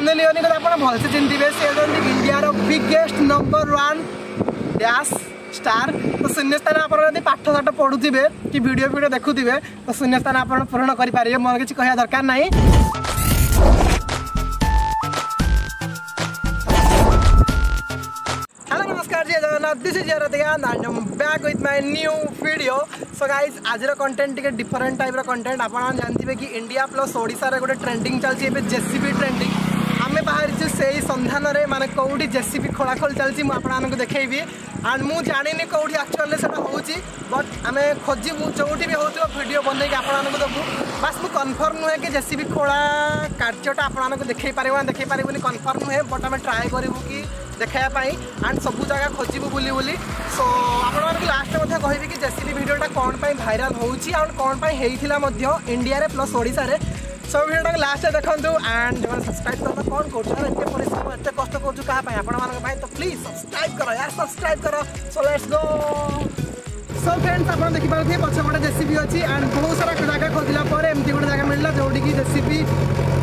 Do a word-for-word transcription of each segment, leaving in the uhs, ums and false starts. Sunny Leone को आपने भलसे चिन्ह दिवे से जोंडी इंडिया रो biggest number one dash star तो शून्य स्थान आपन यदि पाठ साठ पढु दिबे कि वीडियो वीडियो देखु दिबे तो शून्य स्थान आपन पूर्ण करि पारिए मोर किछ कहया दरकार नाही हेलो नमस्कार जी जगन्नाथ दिस इज यरदयान and I am back with my new video so guys आज रो कंटेंट टिके डिफरेंट टाइप रो कंटेंट आपन जानथिबे कि इंडिया प्लस ओडिसा रे गोटे ट्रेंडिंग चलछि एबे जेसीबी ट्रेंडिंग आमे बाहर जे सेही संधान रे माने कोउडी जेसीबी खोलाखोल चलछि म आपन को देखैबी And I don't know how actually it happens, but I am searching for a video to make a video. But I confirm that J C B can see it, confirm but I try to see it, and I will search for it. So, last time I told you that J C B video is viral and in India plus Odisha. So video tag last time देखन दो and जो subscribe करना कौन करछ इतने परिश्रम इतने कष्ट करछु कहा पाए आपण माने भाई तो प्लीज सब्सक्राइब करो यार सब्सक्राइब करो so let's go so friends आपण देखि पाथि पछ बडे जेसीबी अछि एंड बहुत सारा जगह खोजिला पर एमती बडे जगह मिलला जोडी की जेसीबी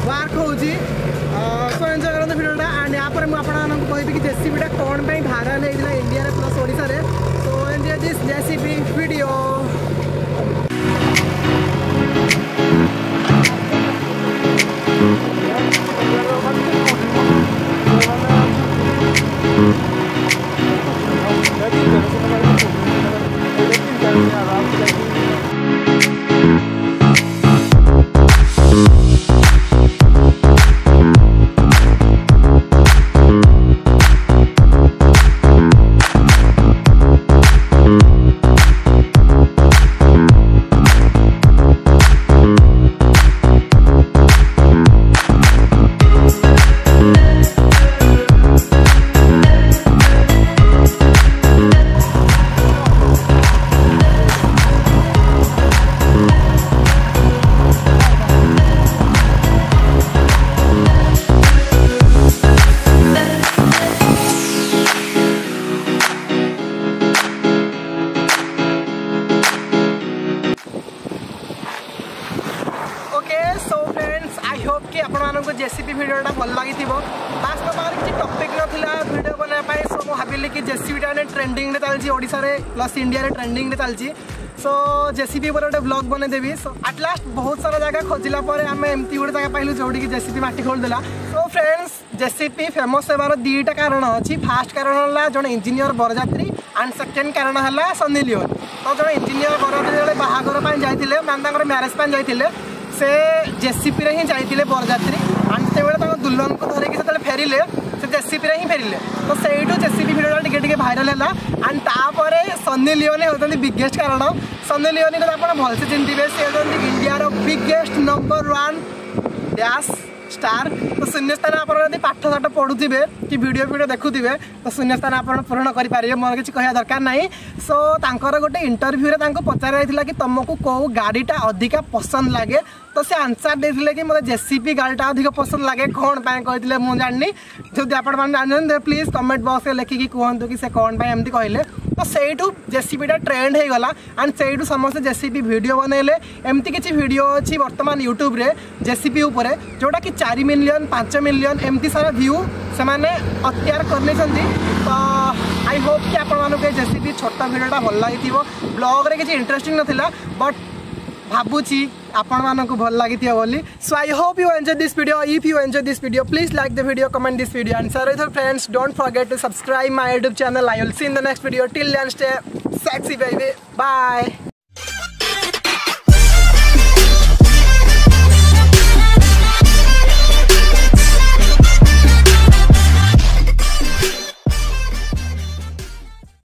वर्क होउजी सो एन्जॉय करन द वीडियोटा एंड यहाँ पर हम आपण माने कहबी कि जेसीबी डा कोन पई भाराले इला इंडिया रे प्लस ओडिसा रे so and this JCB video JCB video टा भल लागि थिबो लास्ट बार कि टॉपिक न थिला वीडियो बना पाए सो मो हाबिले कि जेसीबी टा ने ट्रेंडिंग रे चलजी ओडिसा रे प्लस इंडिया रे ट्रेंडिंग रे चलजी सो जेसीबी पर ब्लॉग बने देबी सो एट लास्ट बहुत सारा जगह खोजिला पर हमें एमती गोटे जगह पाइलु जोडी कि जेसीबी माटी खोल देला सो फ्रेंड्स जेसीबी फेमस हेबार दीटा कारण अछि फर्स्ट कारण हला जण इंजीनियर बरजात्री एंड सेकंड कारण हला सनी लियोन तो जण इंजीनियर बरजात्री बाहागर पाए जायतिले मानदांगर मैरिज पाए जायतिले से जेसीबी रे ही जायतिले बरजात्री and they were the Dulan Kothari at the ferry left, so the Sipiri Ferrile. So say to J C B video to get a viral and Tapore, Sunny Leone was the biggest carano. Sunny Leone is upon a voltage in the West India of biggest number one dash star. The Sunnis and Apara the Pacta at the Portuzibe, the video video the Kudibe, the Sunnis and Apara Purunakari Paria Mortgage Koya Kanai. So Tankora got the interview at Tanko Potara like Tomoko, Gadita, Odika, Posan Lage. तो से answer देले कि मोर JCB गालटा अधिक पसंद लागे कोन पाए कहितले मु जाननी जदी आपण मान जानन प्लीज कमेंट बॉक्स रे लिखि कि कोहंतो कि से कोन पाए हमती कहिले तो सेइटू जेसीबी डा ट्रेंड हे गला एंड सेइटू समस्त जेसीबी वीडियो बनेले एमती किछि वीडियो अछि वर्तमान YouTube रे जेसीबी ऊपर जोटा कि चार मिलियन पाँच मिलियन एमती सारा व्यू से माने अत्यार करले छथि तो आई होप कि आपण मानु के जेसीबी छोटा वीडियो डा भल लागितिबो ब्लॉग रे किछि इंटरेस्टिंग नथिला बट भाबुची आपण मानको भल लागितिया बोली so I hope you enjoy this video if you enjoy this video Please like the video, comment this video, and share with your friends. Don't forget to subscribe my YouTube channel. I will see you in the next video. Till then, stay sexy, baby. Bye.